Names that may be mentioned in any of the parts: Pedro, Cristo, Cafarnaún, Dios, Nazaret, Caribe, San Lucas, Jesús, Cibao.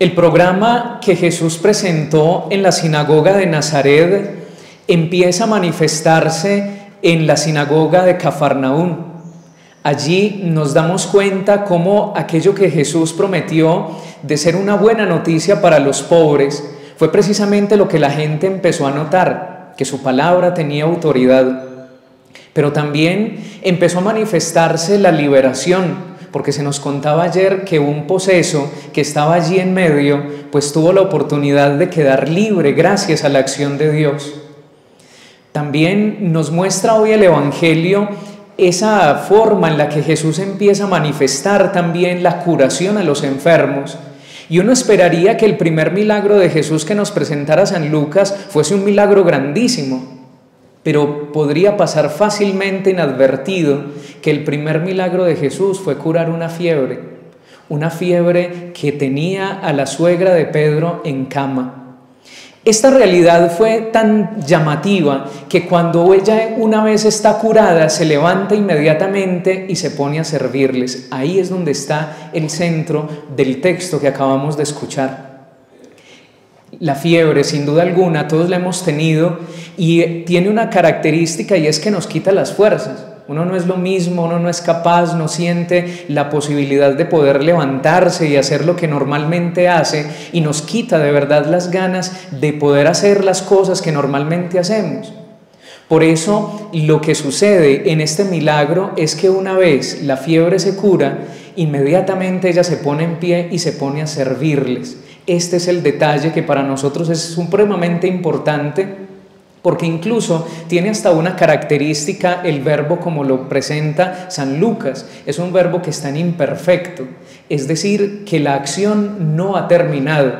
El programa que Jesús presentó en la sinagoga de Nazaret empieza a manifestarse en la sinagoga de Cafarnaún. Allí nos damos cuenta cómo aquello que Jesús prometió de ser una buena noticia para los pobres fue precisamente lo que la gente empezó a notar, que su palabra tenía autoridad. Pero también empezó a manifestarse la liberación, porque se nos contaba ayer que un poseso que estaba allí en medio, pues tuvo la oportunidad de quedar libre gracias a la acción de Dios. También nos muestra hoy el Evangelio esa forma en la que Jesús empieza a manifestar también la curación a los enfermos. Y uno esperaría que el primer milagro de Jesús que nos presentara San Lucas fuese un milagro grandísimo. Pero podría pasar fácilmente inadvertido que el primer milagro de Jesús fue curar una fiebre que tenía a la suegra de Pedro en cama. Esta realidad fue tan llamativa que cuando ella una vez está curada, se levanta inmediatamente y se pone a servirles. Ahí es donde está el centro del texto que acabamos de escuchar. La fiebre, sin duda alguna, todos la hemos tenido y tiene una característica y es que nos quita las fuerzas. Uno no es lo mismo, uno no es capaz, no siente la posibilidad de poder levantarse y hacer lo que normalmente hace y nos quita de verdad las ganas de poder hacer las cosas que normalmente hacemos. Por eso lo que sucede en este milagro es que una vez la fiebre se cura, inmediatamente ella se pone en pie y se pone a servirles. Este es el detalle que para nosotros es supremamente importante porque incluso tiene hasta una característica el verbo como lo presenta San Lucas. Es un verbo que está en imperfecto, es decir, que la acción no ha terminado.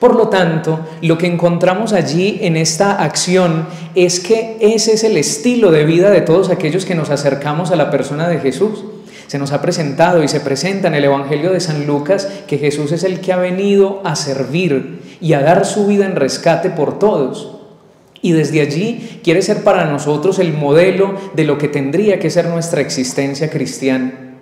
Por lo tanto, lo que encontramos allí en esta acción es que ese es el estilo de vida de todos aquellos que nos acercamos a la persona de Jesús. Se nos ha presentado y se presenta en el Evangelio de San Lucas que Jesús es el que ha venido a servir y a dar su vida en rescate por todos. Y desde allí quiere ser para nosotros el modelo de lo que tendría que ser nuestra existencia cristiana.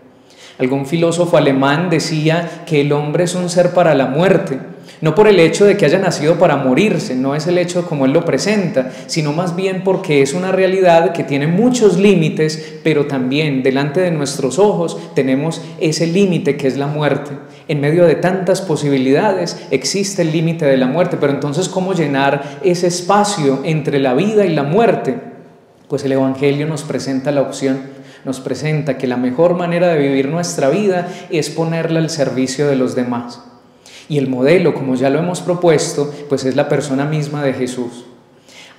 Algún filósofo alemán decía que el hombre es un ser para la muerte, no por el hecho de que haya nacido para morirse, no es el hecho como él lo presenta, sino más bien porque es una realidad que tiene muchos límites, pero también delante de nuestros ojos tenemos ese límite que es la muerte. En medio de tantas posibilidades existe el límite de la muerte, pero entonces ¿cómo llenar ese espacio entre la vida y la muerte? Pues el Evangelio nos presenta la opción, nos presenta que la mejor manera de vivir nuestra vida es ponerla al servicio de los demás. Y el modelo, como ya lo hemos propuesto, pues es la persona misma de Jesús.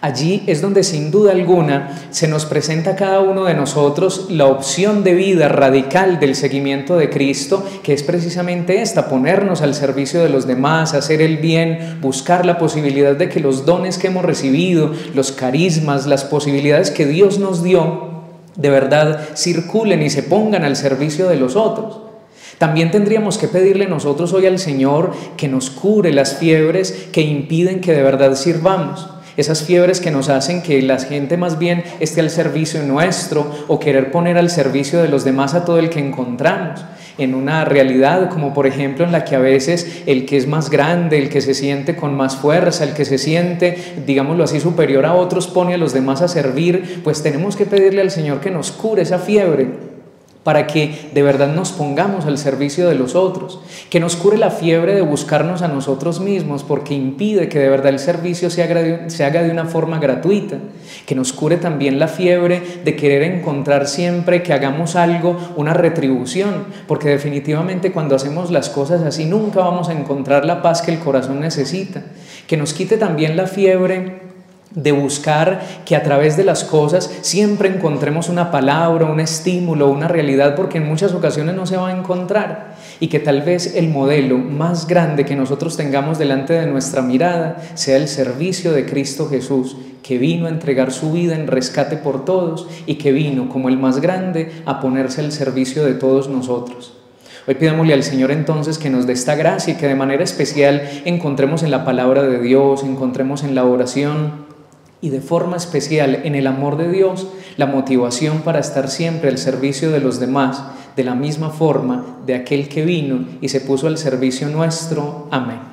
Allí es donde sin duda alguna se nos presenta a cada uno de nosotros la opción de vida radical del seguimiento de Cristo, que es precisamente esta, ponernos al servicio de los demás, hacer el bien, buscar la posibilidad de que los dones que hemos recibido, los carismas, las posibilidades que Dios nos dio, de verdad circulen y se pongan al servicio de los otros. También tendríamos que pedirle nosotros hoy al Señor que nos cure las fiebres que impiden que de verdad sirvamos. Esas fiebres que nos hacen que la gente más bien esté al servicio nuestro o querer poner al servicio de los demás a todo el que encontramos. En una realidad como por ejemplo en la que a veces el que es más grande, el que se siente con más fuerza, el que se siente, digámoslo así, superior a otros, pone a los demás a servir, pues tenemos que pedirle al Señor que nos cure esa fiebre, para que de verdad nos pongamos al servicio de los otros, que nos cure la fiebre de buscarnos a nosotros mismos, porque impide que de verdad el servicio se haga de una forma gratuita, que nos cure también la fiebre de querer encontrar siempre que hagamos algo una retribución, porque definitivamente cuando hacemos las cosas así nunca vamos a encontrar la paz que el corazón necesita, que nos quite también la fiebre de buscar que a través de las cosas siempre encontremos una palabra, un estímulo, una realidad, porque en muchas ocasiones no se va a encontrar y que tal vez el modelo más grande que nosotros tengamos delante de nuestra mirada sea el servicio de Cristo Jesús, que vino a entregar su vida en rescate por todos y que vino como el más grande a ponerse al servicio de todos nosotros. Hoy pidámosle al Señor entonces que nos dé esta gracia y que de manera especial encontremos en la palabra de Dios, encontremos en la oración y de forma especial en el amor de Dios, la motivación para estar siempre al servicio de los demás, de la misma forma de aquel que vino y se puso al servicio nuestro. Amén.